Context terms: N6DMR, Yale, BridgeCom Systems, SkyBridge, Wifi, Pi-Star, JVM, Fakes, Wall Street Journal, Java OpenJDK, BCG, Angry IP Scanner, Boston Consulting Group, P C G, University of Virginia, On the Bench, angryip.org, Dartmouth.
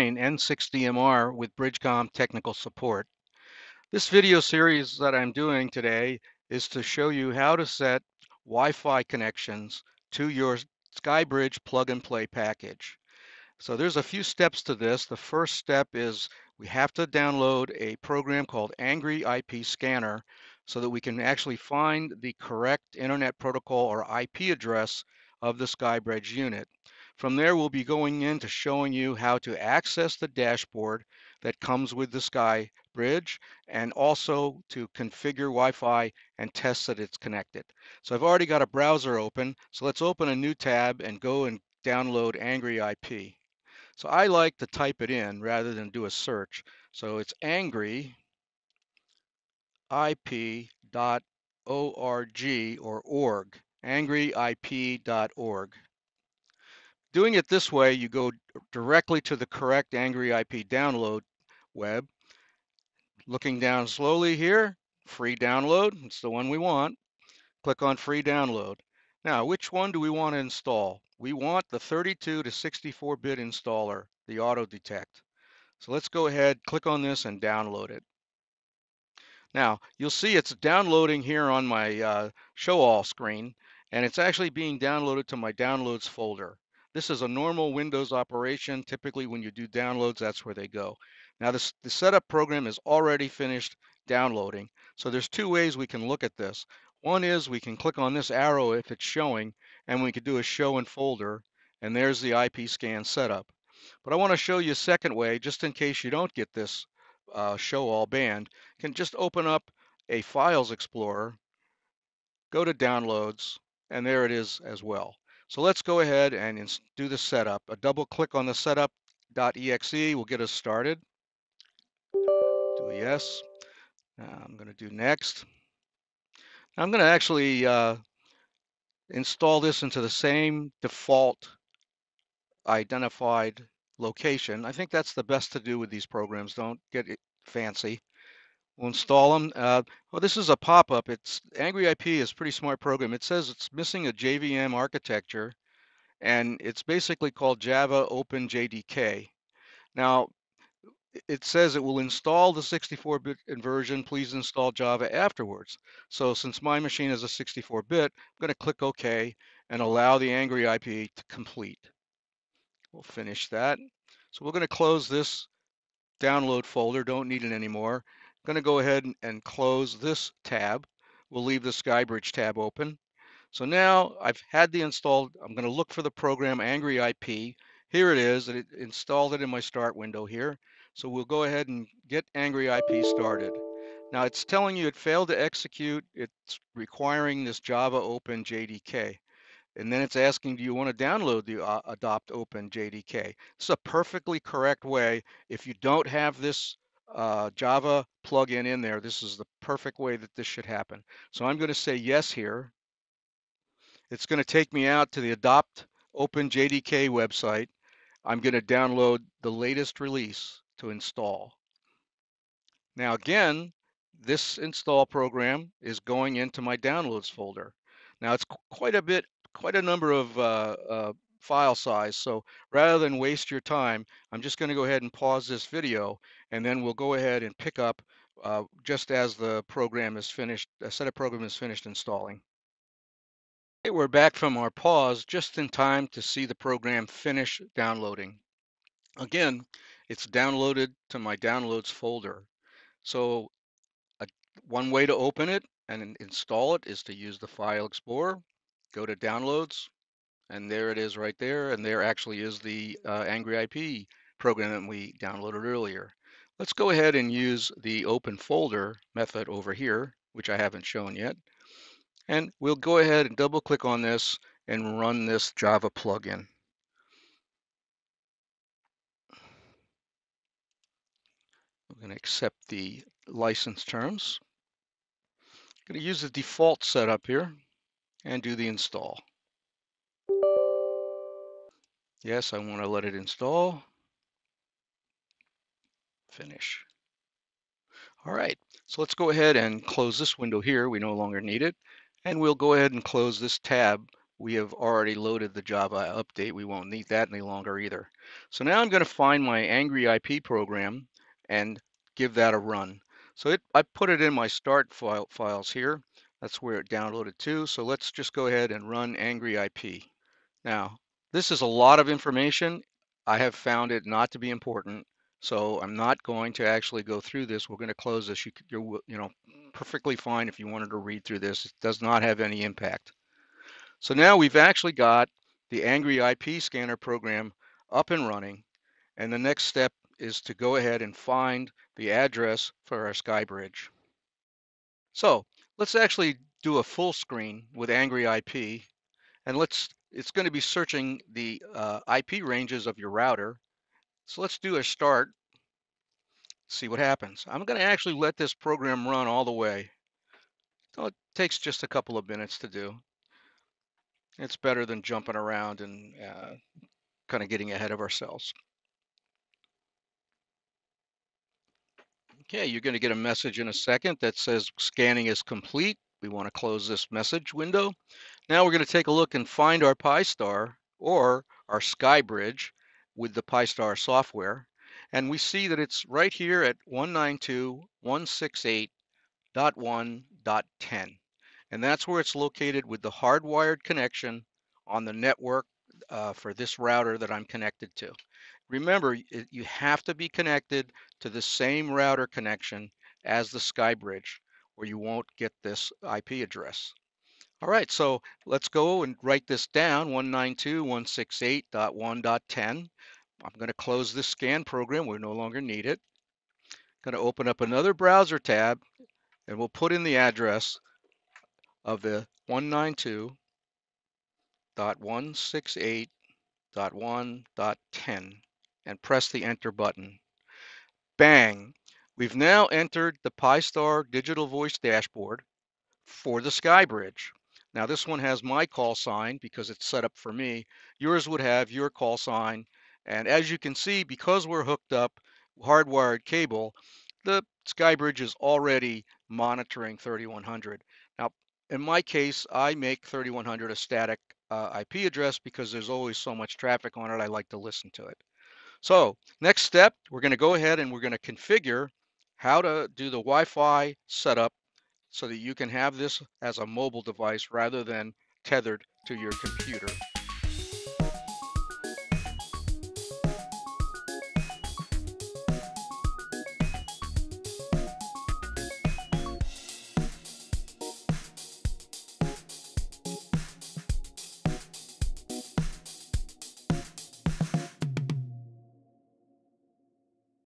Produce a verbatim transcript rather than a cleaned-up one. train N six D M R with BridgeCom technical support. This video series that I'm doing today is to show you how to set Wi-Fi connections to your SkyBridge plug-and-play package. So there's a few steps to this. The first step is we have to download a program called Angry I P Scanner so that we can actually find the correct Internet Protocol or I P address of the SkyBridge unit. From there, we'll be going into showing you how to access the dashboard that comes with the SkyBridge and also to configure Wi-Fi and test that it's connected. So I've already got a browser open, so let's open a new tab and go and download Angry I P. So I like to type it in rather than do a search. So it's angry I P dot org or org, angry I P dot org. Doing it this way, you go directly to the correct Angry I P download web. Looking down slowly here, free download, it's the one we want. Click on free download. Now, which one do we want to install? We want the thirty-two to sixty-four bit installer, the auto detect. So let's go ahead, click on this and download it. Now, you'll see it's downloading here on my uh, show all screen, and it's actually being downloaded to my downloads folder. This is a normal Windows operation. Typically when you do downloads, that's where they go. Now this, the setup program is already finished downloading. So there's two ways we can look at this. One is we can click on this arrow if it's showing, and we could do a show in folder, and there's the I P scan setup. But I want to show you a second way, just in case you don't get this uh, show all band. You can just open up a Files Explorer, go to Downloads, and there it is as well. So let's go ahead and do the setup. A double click on the setup dot E X E will get us started. Do a yes. Now I'm going to do next. Now I'm going to actually uh, install this into the same default identified location. I think that's the best to do with these programs. Don't get it fancy. We'll install them. Uh, well, this is a pop-up. It's Angry I P is a pretty smart program. It says it's missing a J V M architecture, and it's basically called Java OpenJDK. Now, it says it will install the sixty-four bit version. Please install Java afterwards. So since my machine is a sixty-four bit, I'm going to click OK and allow the Angry I P to complete. We'll finish that. So we're going to close this download folder. Don't need it anymore. I'm going to go ahead and close this tab. We'll leave the SkyBridge tab open. So now I've had the installed, I'm going to look for the program Angry I P. Here it is, and it installed it in my start window here. So we'll go ahead and get Angry I P started. Now it's telling you it failed to execute. It's requiring this Java OpenJDK. And then it's asking, do you want to download the uh, Adopt OpenJDK? It's a perfectly correct way. If you don't have this Uh, Java plugin in there, this is the perfect way that this should happen. So I'm going to say yes here. It's going to take me out to the Adopt OpenJDK website. I'm going to download the latest release to install. Now again, this install program is going into my downloads folder. Now it's quite a bit, quite a number of uh, uh, file size. So rather than waste your time, I'm just going to go ahead and pause this video, and then we'll go ahead and pick up uh, just as the program is finished, a setup program is finished installing. Okay, we're back from our pause just in time to see the program finish downloading. Again, it's downloaded to my downloads folder. So uh, one way to open it and install it is to use the File Explorer, go to Downloads, and there it is right there. And there actually is the uh, Angry I P program that we downloaded earlier. Let's go ahead and use the open folder method over here, which I haven't shown yet. And we'll go ahead and double click on this and run this Java plugin. We're going to accept the license terms. I'm going to use the default setup here and do the install. Yes, I want to let it install. Finish. All right, so let's go ahead and close this window here. We no longer need it. And we'll go ahead and close this tab we have already loaded the Java update. We won't need that any longer either. So now I'm going to find my Angry I P program and give that a run. So it, I put it in my start file, files here. That's where it downloaded to. So let's just go ahead and run Angry I P. Now, this is a lot of information. I have found it not to be important, so I'm not going to actually go through this. We're going to close this. You, you're, you know, perfectly fine if you wanted to read through this. It does not have any impact. So now we've actually got the Angry I P Scanner program up and running, and the next step is to go ahead and find the address for our SkyBridge. So let's actually do a full screen with Angry I P, and let's. It's going to be searching the uh, I P ranges of your router. So let's do a start, see what happens. I'm going to actually let this program run all the way. So it takes just a couple of minutes to do. It's better than jumping around and uh, kind of getting ahead of ourselves. Okay, you're going to get a message in a second that says scanning is complete. We want to close this message window. Now we're going to take a look and find our Pi-Star or our SkyBridge with the Pi-Star software. And we see that it's right here at one ninety-two dot one sixty-eight dot one dot ten. And that's where it's located with the hardwired connection on the network uh, for this router that I'm connected to. Remember, it, you have to be connected to the same router connection as the SkyBridge, or you won't get this I P address. All right, so let's go and write this down, one ninety-two dot one sixty-eight dot one dot ten. I'm going to close this scan program. We no longer need it. I'm going to open up another browser tab, and we'll put in the address of the one ninety-two dot one sixty-eight dot one dot ten and press the enter button. Bang! We've now entered the Pi-Star digital voice dashboard for the SkyBridge. Now this one has my call sign because it's set up for me. Yours would have your call sign. And as you can see, because we're hooked up hardwired cable, the SkyBridge is already monitoring thirty-one hundred. Now, in my case, I make thirty-one hundred a static uh, I P address because there's always so much traffic on it, I like to listen to it. So next step, we're going to go ahead and we're going to configure how to do the Wi-Fi setup so that you can have this as a mobile device rather than tethered to your computer.